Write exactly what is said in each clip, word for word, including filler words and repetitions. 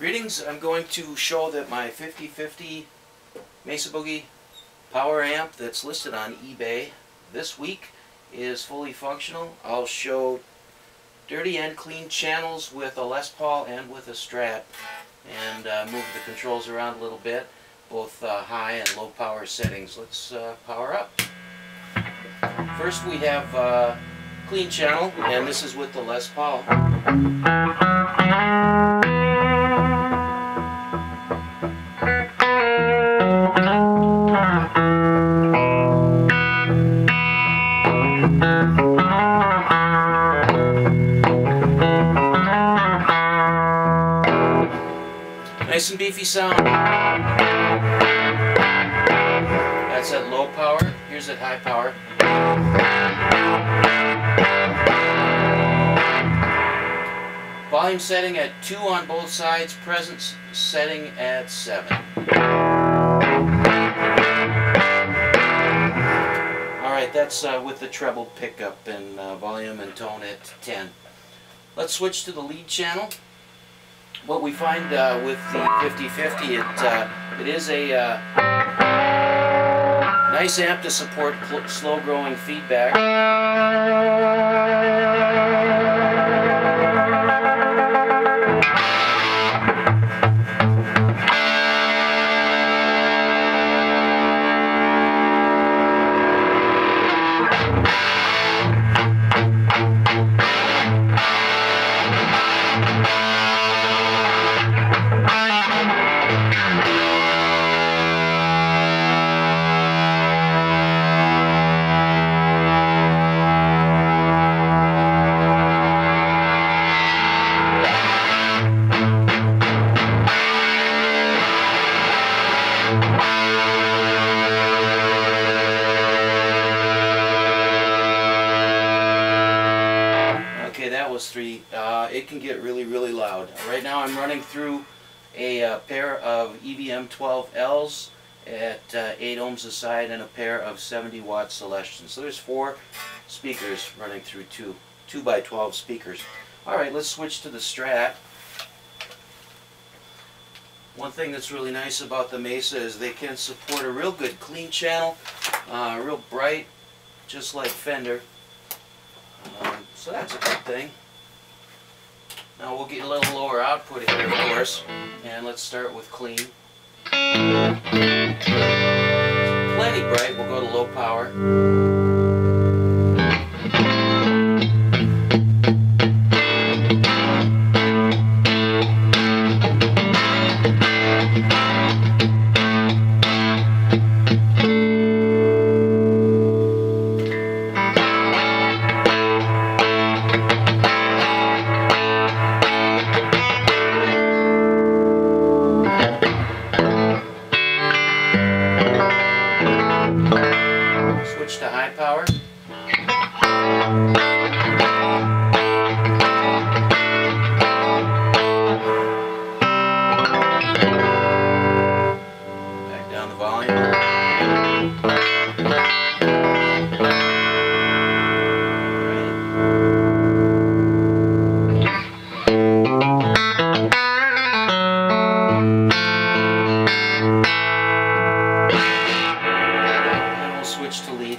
Greetings, I'm going to show that my fifty fifty Mesa Boogie power amp that's listed on eBay this week is fully functional. I'll show dirty and clean channels with a Les Paul and with a Strat, and uh, move the controls around a little bit, both uh, high and low power settings. Let's uh, power up. First we have uh, clean channel, and this is with the Les Paul. Nice and beefy sound. That's at low power. Here's at high power. Volume setting at two on both sides, presence setting at seven. Alright, that's uh, with the treble pickup and uh, volume and tone at ten. Let's switch to the lead channel. What we find uh, with the fifty fifty, it, uh, it is a uh, nice amp to support slow-growing feedback. Three, uh, it can get really, really loud. Right now I'm running through a uh, pair of E V M twelve Ls at uh, eight ohms a side and a pair of seventy watt Celestion. So there's four speakers running through two, two by twelve speakers. Alright, let's switch to the Strat. One thing that's really nice about the Mesa is they can support a real good clean channel, uh, real bright, just like Fender. Um, so that's a good thing. Now we'll get a little lower output here, of course, and let's start with clean. Plenty bright, we'll go to low power. To high power. Back down the volume. Right. And we'll switch to lead.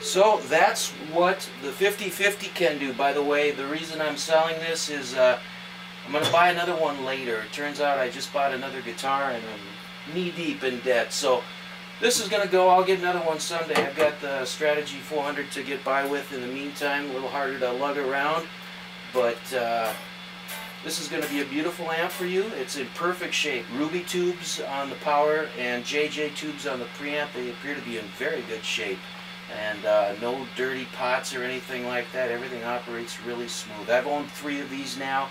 So that's what the fifty fifty can do. By the way, the reason I'm selling this is uh, I'm going to buy another one later. It turns out I just bought another guitar and I'm knee-deep in debt. So this is going to go. I'll get another one someday. I've got the Strategy four hundred to get by with in the meantime. A little harder to lug around. But uh, this is going to be a beautiful amp for you. It's in perfect shape. Ruby tubes on the power and J J tubes on the preamp. They appear to be in very good shape. and uh, no dirty pots or anything like that. Everything operates really smooth. I've owned three of these now,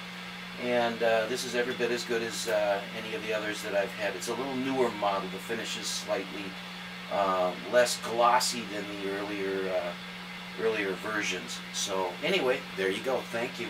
and uh, this is every bit as good as uh, any of the others that I've had. It's a little newer model. The finish is slightly uh, less glossy than the earlier, uh, earlier versions. So anyway, there you go. Thank you.